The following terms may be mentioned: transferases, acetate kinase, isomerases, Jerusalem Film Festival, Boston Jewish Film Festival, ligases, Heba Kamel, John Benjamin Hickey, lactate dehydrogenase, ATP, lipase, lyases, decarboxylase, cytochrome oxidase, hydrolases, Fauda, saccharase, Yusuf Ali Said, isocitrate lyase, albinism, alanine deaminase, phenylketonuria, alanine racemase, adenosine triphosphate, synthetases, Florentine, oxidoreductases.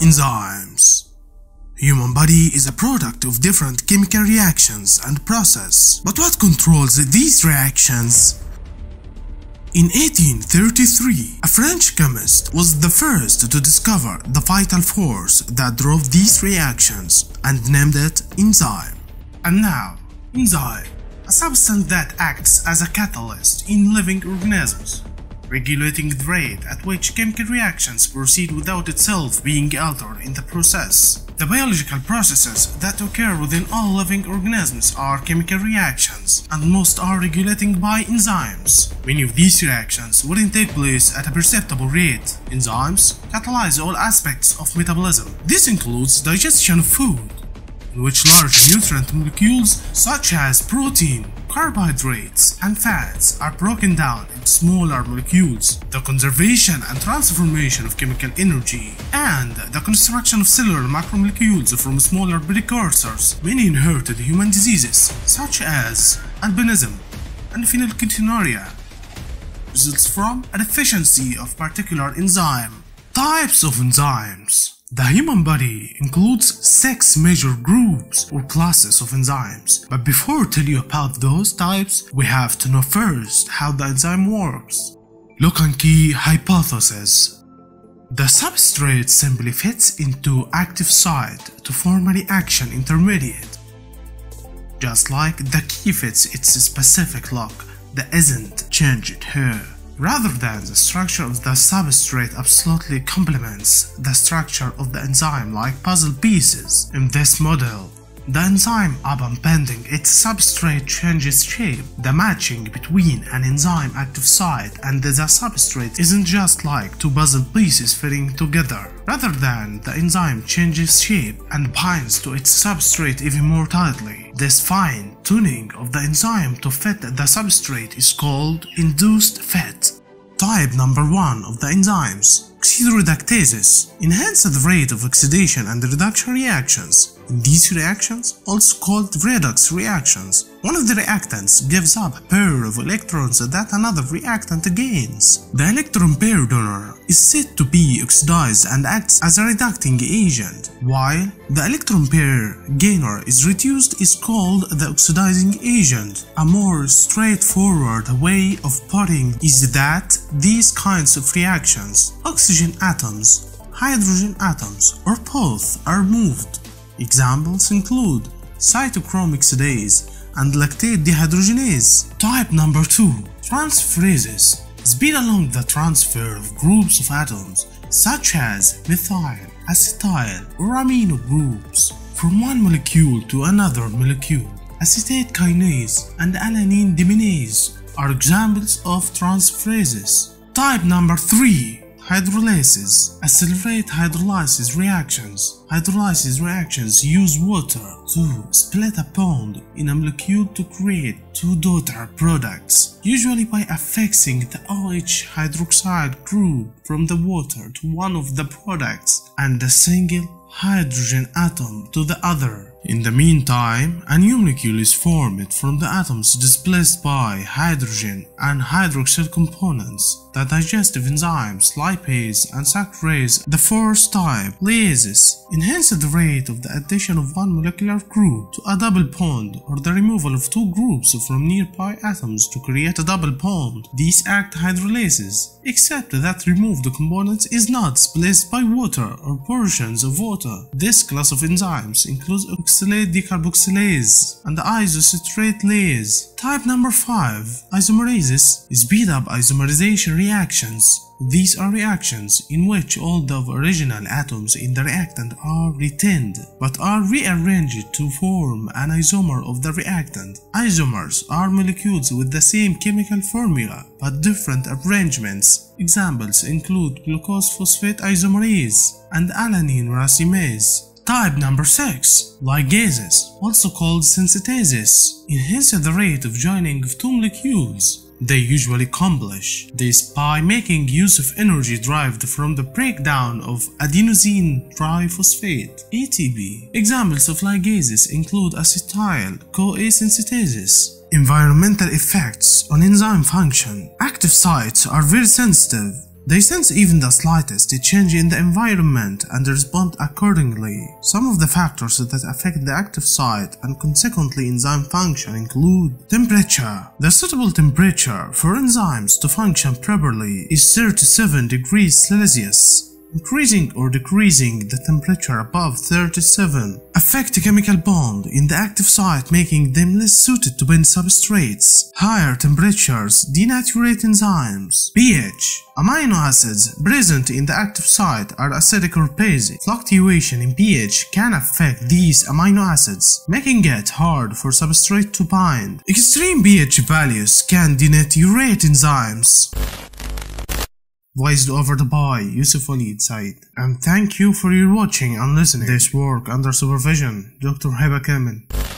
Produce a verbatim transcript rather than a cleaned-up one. Enzymes. Human body is a product of different chemical reactions and process, but what controls these reactions? In eighteen thirty-three, a French chemist was the first to discover the vital force that drove these reactions and named it enzyme. And now, enzyme, a substance that acts as a catalyst in living organisms, regulating the rate at which chemical reactions proceed without itself being altered in the process. The biological processes that occur within all living organisms are chemical reactions, and most are regulated by enzymes. Many of these reactions wouldn't take place at a perceptible rate. Enzymes catalyze all aspects of metabolism. This includes digestion of food, in which large nutrient molecules such as protein, carbohydrates, and fats are broken down into smaller molecules, the conservation and transformation of chemical energy, and the construction of cellular macromolecules from smaller precursors. Many inherited human diseases such as albinism and phenylketonuria results from a deficiency of particular enzyme. Types of enzymes. The human body includes six major groups or classes of enzymes, but before I tell you about those types, we have to know first how the enzyme works. Lock and key hypothesis. The substrate simply fits into active site to form a reaction intermediate. Just like the key fits its specific lock, that isn't changed here. Rather than the structure of the substrate absolutely complements the structure of the enzyme like puzzle pieces. In this model, the enzyme upon bending its substrate changes shape. The matching between an enzyme active site and the substrate isn't just like two puzzle pieces fitting together. Rather than the enzyme changes shape and binds to its substrate even more tightly. This fine-tuning of the enzyme to fit the substrate is called induced fit. Type number one of the enzymes, oxidoreductases, enhance the rate of oxidation and reduction reactions. In these reactions, also called redox reactions, one of the reactants gives up a pair of electrons that another reactant gains. The electron pair donor is said to be oxidized and acts as a reducting agent, while the electron pair gainer is reduced is called the oxidizing agent. A more straightforward way of putting is that these kinds of reactions, oxygen atoms, hydrogen atoms, or both are moved. Examples include cytochrome oxidase and lactate dehydrogenase. Type number two, transferases. Speed along the transfer of groups of atoms such as methyl, acetyl, or amino groups from one molecule to another molecule. Acetate kinase and alanine deaminase are examples of transferases. Type number three, hydrolases. Accelerate hydrolysis reactions. Hydrolysis reactions use water to split a bond in a molecule to create two daughter products, usually by affixing the O H hydroxide group from the water to one of the products and a single hydrogen atom to the other. In the meantime, a new molecule is formed from the atoms displaced by hydrogen and hydroxyl components. The digestive enzymes lipase and saccharase. The fourth type, lyases, enhance the rate of the addition of one molecular group to a double bond or the removal of two groups from nearby atoms to create a double bond. These act hydrolases, except that removed component is not displaced by water or portions of water. This class of enzymes includes acetate decarboxylase and isocitrate lyase. Type number five, isomerases. Speed up isomerization reactions. These are reactions in which all the original atoms in the reactant are retained but are rearranged to form an isomer of the reactant. Isomers are molecules with the same chemical formula but different arrangements. Examples include glucose phosphate isomerase and alanine racemase. Type number six, ligases, also called synthetases, enhance the rate of joining of two molecules. They usually accomplish this by making use of energy derived from the breakdown of adenosine triphosphate A T P. Examples of ligases include acetyl C O A synthetases. Environmental effects on enzyme function. Active sites are very sensitive They sense even the slightest change in the environment and respond accordingly. Some of the factors that affect the active site and consequently enzyme function include temperature. The suitable temperature for enzymes to function properly is thirty-seven degrees Celsius. Increasing or decreasing the temperature above thirty-seven affect chemical bond in the active site, making them less suited to bend substrates. Higher temperatures denaturate enzymes. pH. Amino acids present in the active site are acidic or basic. Fluctuation in pH can affect these amino acids, making it hard for substrate to bind. Extreme pH values can denaturate enzymes. Voiced over the by Yusuf Ali Said. And thank you for your watching and listening. This work under supervision, Doctor Heba Kamel.